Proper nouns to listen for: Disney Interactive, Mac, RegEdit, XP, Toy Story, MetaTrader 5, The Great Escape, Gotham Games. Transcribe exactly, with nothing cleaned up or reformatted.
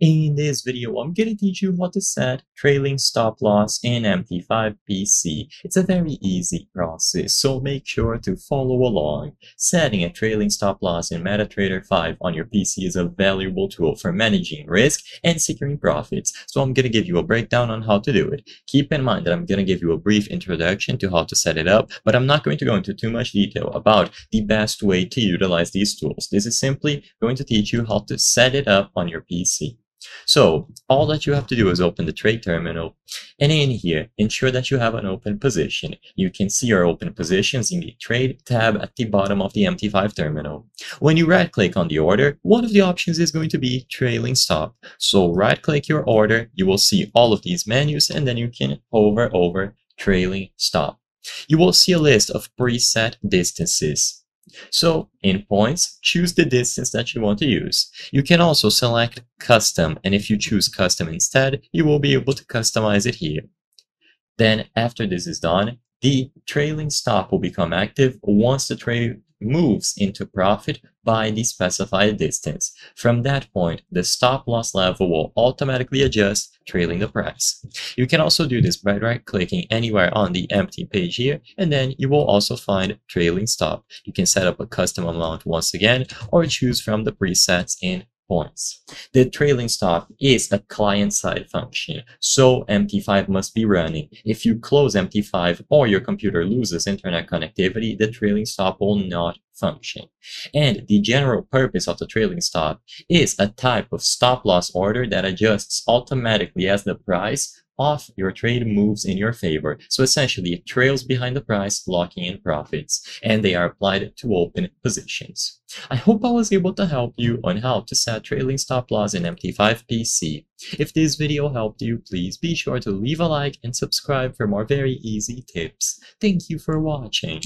In this video, I'm going to teach you how to set trailing stop loss in M T five B C. It's a very easy process, so make sure to follow along. Setting a trailing stop loss in MetaTrader five on your P C is a valuable tool for managing risk and securing profits, so I'm going to give you a breakdown on how to do it. Keep in mind that I'm going to give you a brief introduction to how to set it up, but I'm not going to go into too much detail about the best way to utilize these tools. This is simply going to teach you how to set it up on your P C. So all that you have to do is open the trade terminal, and in here ensure that you have an open position. You can see your open positions in the trade tab at the bottom of the M T five terminal. When you right click on the order, one of the options is going to be trailing stop. So right click your order, you will see all of these menus, and then you can hover over trailing stop. You will see a list of preset distances. So, in points, choose the distance that you want to use. You can also select custom, and if you choose custom instead, you will be able to customize it here. Then, after this is done, the trailing stop will become active once the trade moves into profit by the specified distance. From that point, the stop loss level will automatically adjust, trailing the price. You can also do this by right-clicking anywhere on the empty page here, and then you will also find trailing stop. You can set up a custom amount once again, or choose from the presets in points. The trailing stop is a client-side function, so M T five must be running. If you close M T five or your computer loses internet connectivity, the trailing stop will not function. And the general purpose of the trailing stop is a type of stop-loss order that adjusts automatically as the price of your trade moves in your favor. So essentially, it trails behind the price, locking in profits, and they are applied to open positions. I hope I was able to help you on how to set trailing stop loss in M T five P C. If this video helped you, please be sure to leave a like and subscribe for more very easy tips. Thank you for watching.